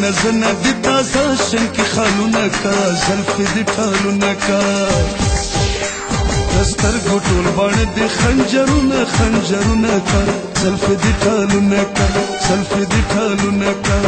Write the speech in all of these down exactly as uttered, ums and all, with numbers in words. नजर न दिता साशन की खालूना का ज़ुल्फ़ी दी तालूना का दस्तर गोटोल बाण दे खंजरूना खंजरूना का ज़ुल्फ़ी दी तालूना का ज़ुल्फ़ी दी तालूना का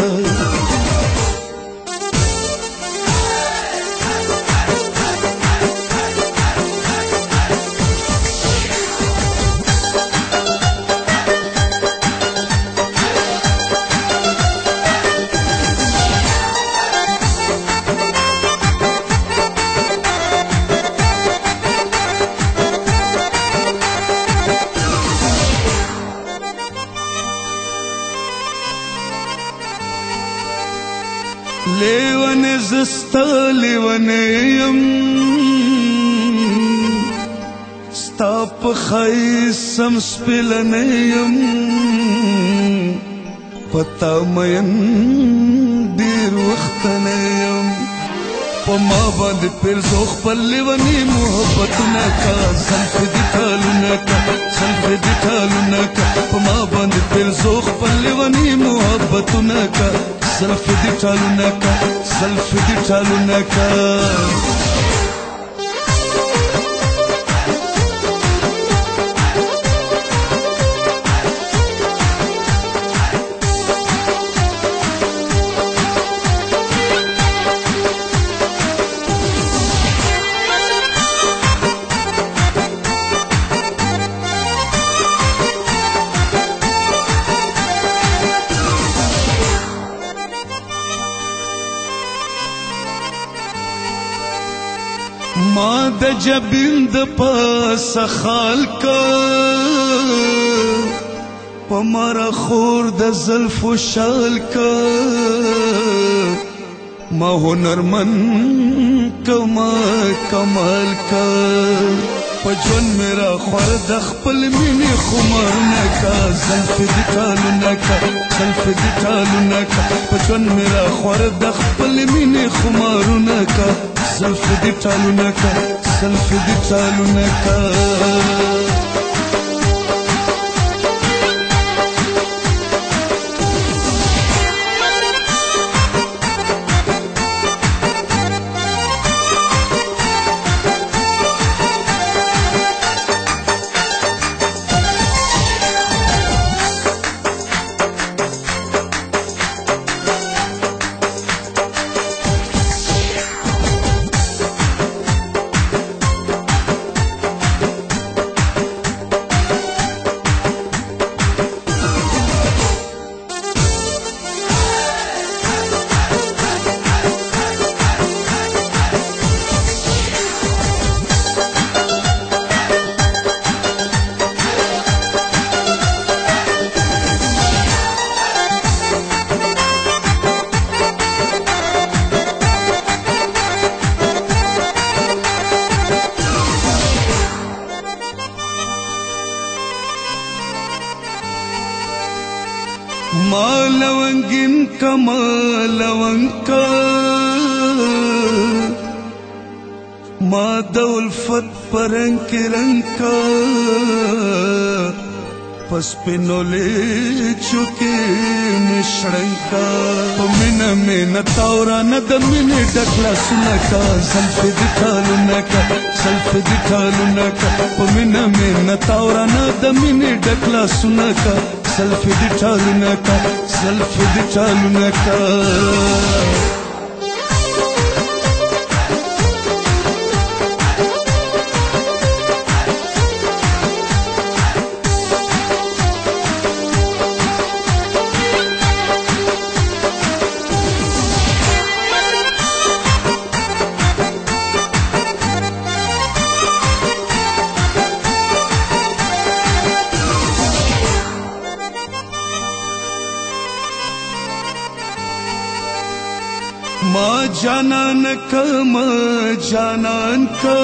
लेवन जस्ता लेवन यम स्ताप खाई समस्पिलन यम पता मयन देर वक्तन यम पमा बंद फिर जोख पर लेवनी मोहब्बत न का ज़ुल्फ़ी दी तालूना का ज़ुल्फ़ी दी तालूना का पमा बंद फिर जोख पर लेवनी मोहब्बत न का ज़ुल्फ़ी दी तालूना का ज़ुल्फ़ी दी तालूना का माद जबिंद पास खाल का पमारा खोर द ज़ुल्फ़ शाल का माँ हुनरमन कमा कमाल का पजन मेरा ख्वार द खपल मिनी खुमार न का ज़ुल्फ़ी दी तालूना का ज़ुल्फ़ी दी तालूना का पजन मेरा ख्वार द खपल मिनी खुमार न का ज़ुल्फ़ी दी तालूना का ज़ुल्फ़ी दी तालूना का मालवंगिन कमालवंका मादा उल्फत परंग के रंग का पसपिनोले चुके निशंका मिन में न तावरा न दमिने डकला सुना का ज़ुल्फ़ी दी तालूना का ज़ुल्फ़ी दी तालूना का मिन में न तावरा न दमिने डकला सुना का ज़ुल्फ़ी दी तालूना का ज़ुल्फ़ी दी तालूना का माँ जानन का माँ जानन का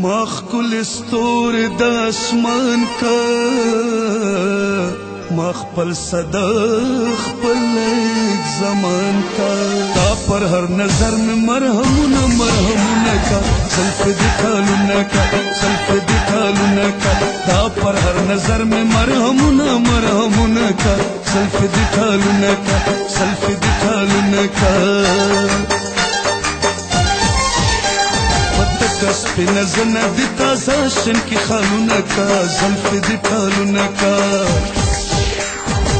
مخكل استور داسمان کا مخبل صدق پل ایک زمان کا تا پر ہر نظر میں مرحمون مرحمون کا زلفی دی طالونا کا زلفی دی طالونا کا تا پر ہر نظر میں مرحمون مرحمون کا زلفی دی طالونا کا زلفی دی طالونا کا पे नजर न दिता शासन की खालूना का ज़ुल्फ़ी दी तालूना का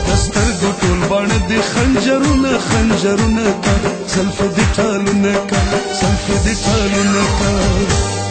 दस्तर दो टोल बाण दे खंजरूना खंजरूना का ज़ुल्फ़ी दी तालूना का ज़ुल्फ़ी दी तालूना का